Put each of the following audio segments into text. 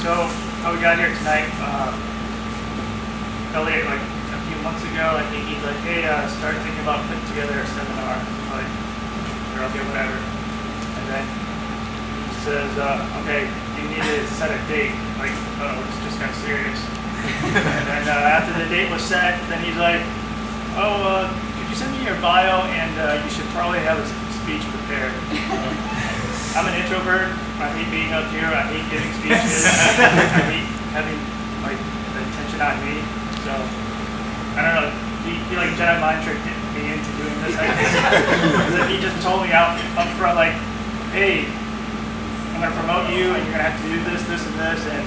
So how we got here tonight, Elliot, like a few months ago, I think he's like, hey, start thinking about putting together a seminar, like, or okay, whatever. And then he says, okay, you need to set a date, like, oh, it's just kind of serious. And then after the date was set, then he's like, oh, could you send me your bio, and you should probably have a speech prepared. I'm an introvert. I hate being up here. I hate giving speeches. I hate having like attention on me. So I don't know. He like Jedi mind tricked me into doing this. I think. Because he just told me out up front, like, hey, I'm gonna promote you, and you're gonna have to do this, this, and this, and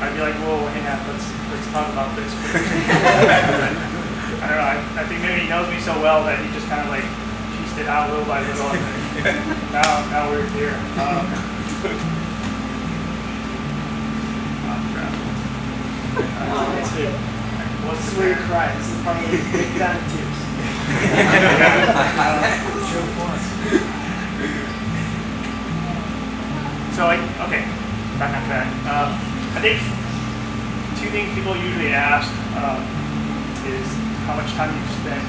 I'd be like, whoa, hang on, let's talk about this. I don't know. I think maybe he knows me so well that he just kind of like pieced it out little by little. Now we're here. That's it. What's the weird cry? It's probably big down tears. So okay, back on track. I think two things people usually ask is how much time you've spent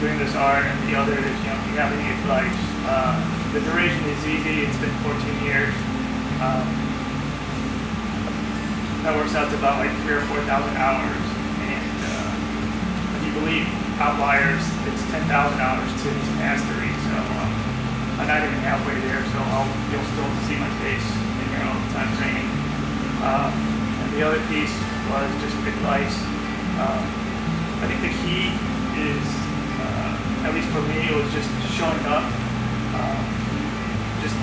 doing this art, and the other is, you know, do you have any advice? The duration is easy. It's been 14 years. That works out to about like 3,000 or 4,000 hours. And if you believe Outliers, it's 10,000 hours to this mastery. So I'm not even halfway there. So you'll still see my face in your own time training. And the other piece was just advice. I think the key is, at least for me, it was just showing up.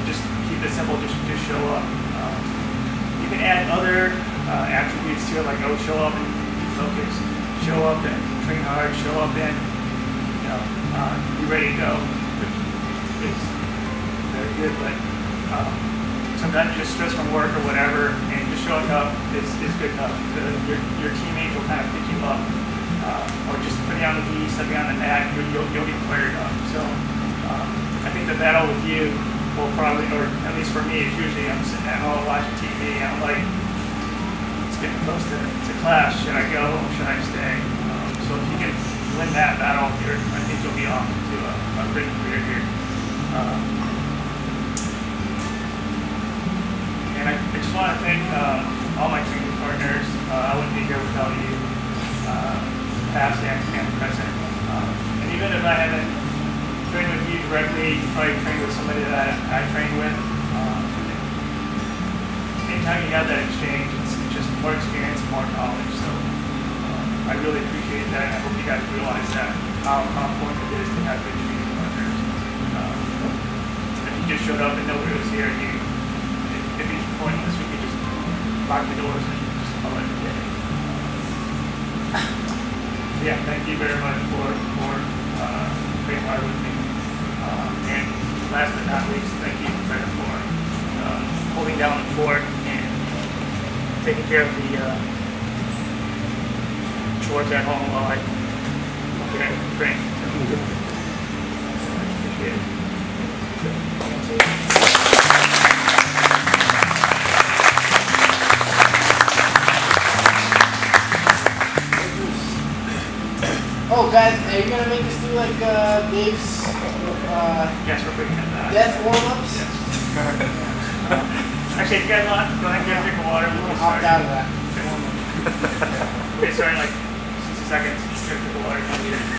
Just keep it simple. Just show up. You can add other attributes to it, like, oh, show up and be focused, show up and train hard, show up and, you know, be ready to go. Which is very good, but sometimes you just stress from work or whatever, and just showing up is good enough. Your teammates will kind of pick you up, or just putting on the knee, stepping on the mat, you'll get fired up. So. I think the battle with you will probably, or at least for me, it's usually I'm sitting at home watching TV, and I'm like, it's getting close to class. Should I go? Should I stay? So if you can win that battle here, I think you'll be off to a great career here. And I just want to thank all my training partners. I wouldn't be here without you, past and present. And even if I haven't train with you directly, you probably train with somebody that I trained with. Anytime you have that exchange, it's just more experience, more knowledge. So I really appreciate that, and I hope you guys realize that how important it is to have good training partners. If you just showed up and nobody was here, it'd be pointless. We could just lock the doors and just call it a day. So yeah, thank you very much for being hard with me. And last but not least, thank you for holding down the fort and taking care of the chores at home while I train. So I appreciate it. Oh guys, are you gonna make us do like Dave's yes, we're pretty good at that. Death warm-ups? Yes. Actually, if you guys want, go ahead and get a drink of water. We'll hop down to that. Okay, sorry, like 60 seconds. Just drink of water.